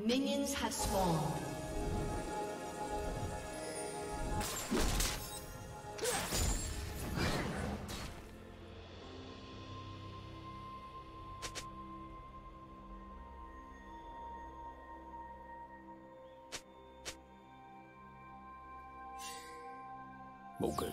Minions have spawned. Mogul.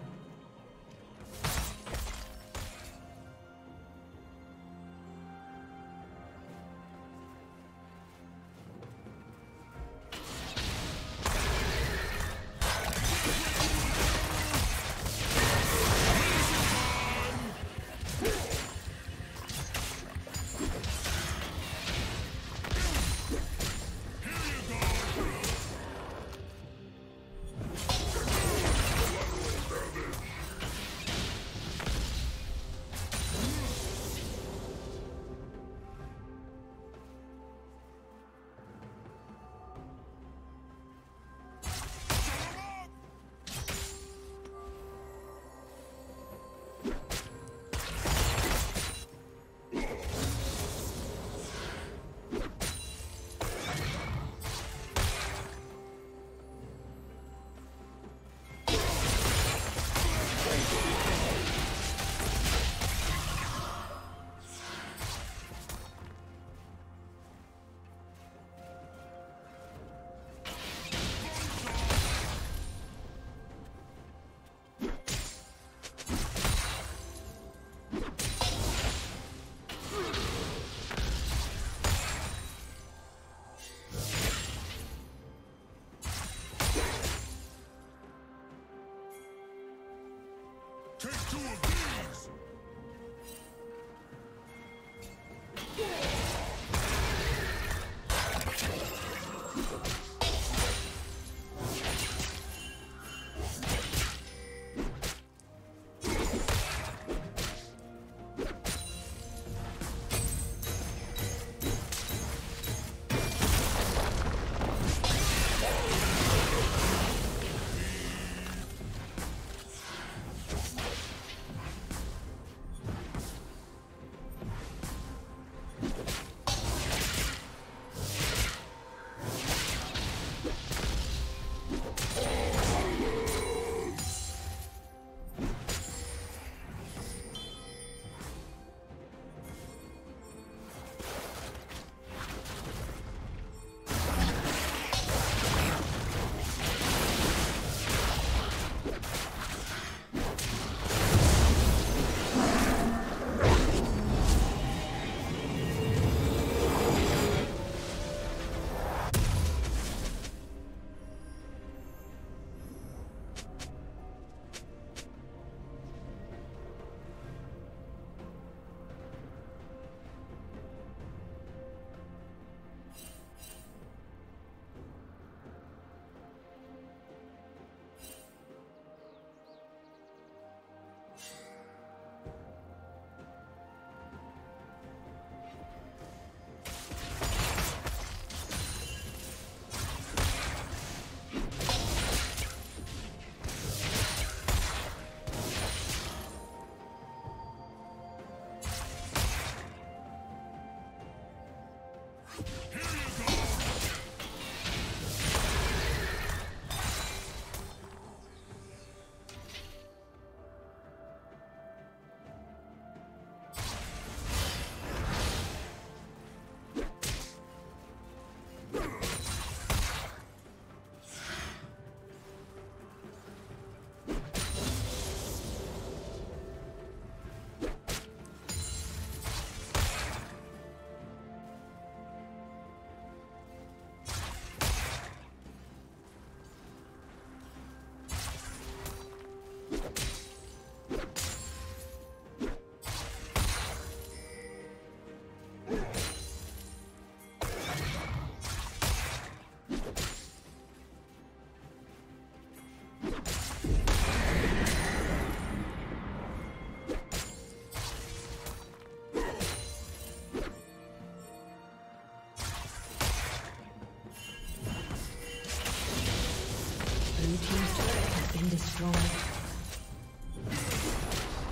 Take two of these!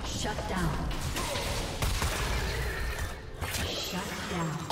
Shut down. Shut down.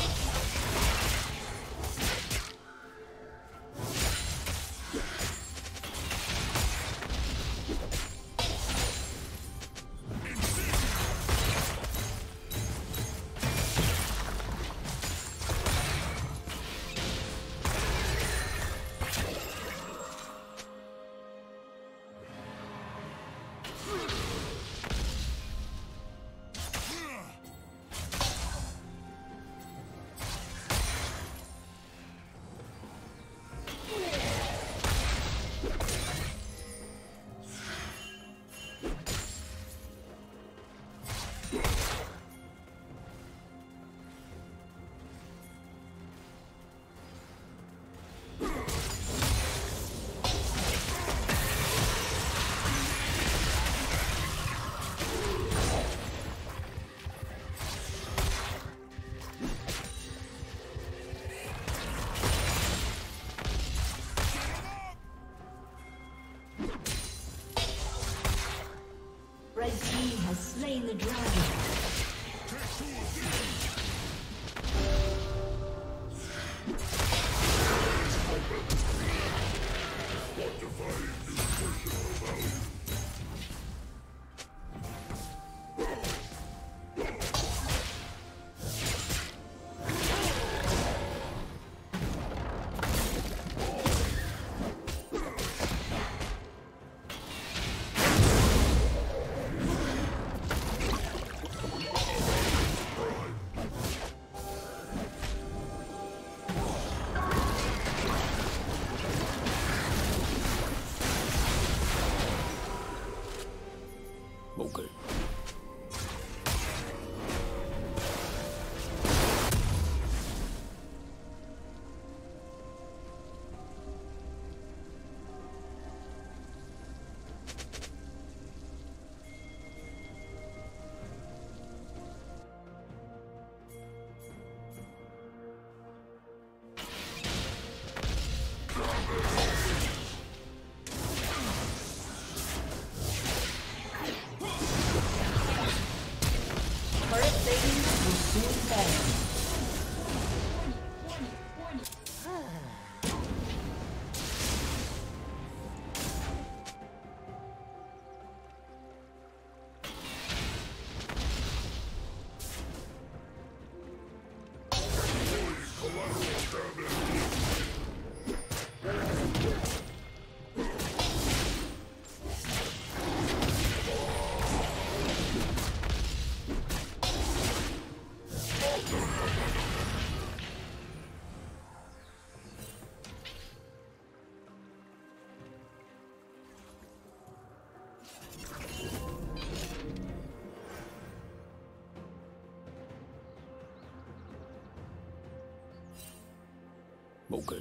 冇計。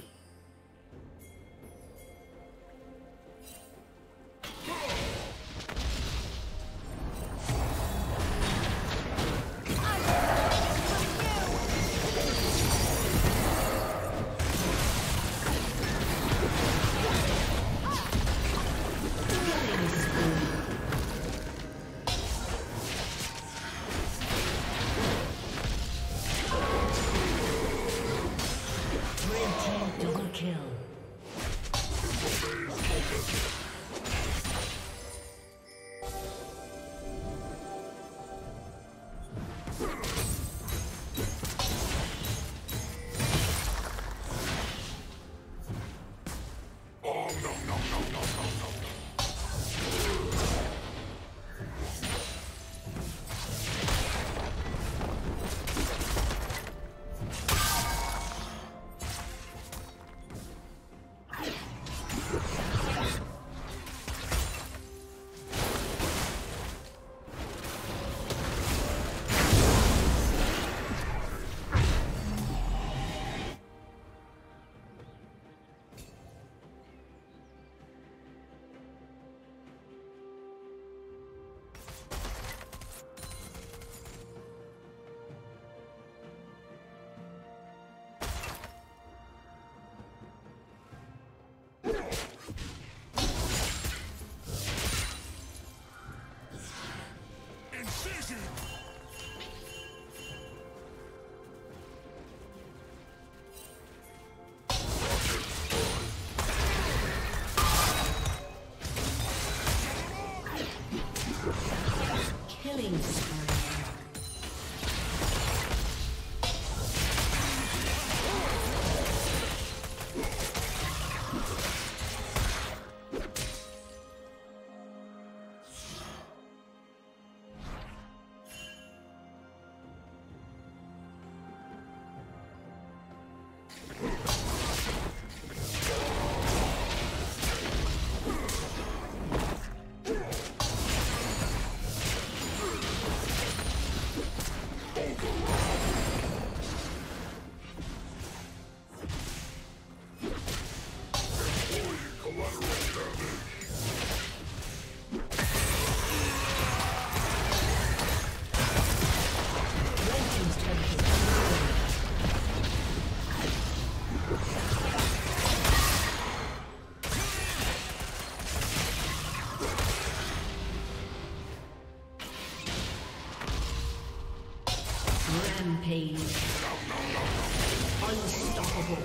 Unstoppable.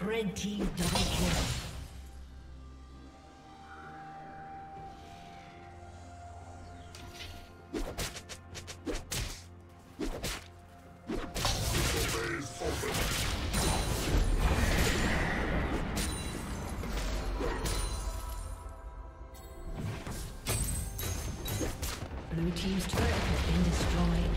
Red team double kill. Team's turret has been destroyed.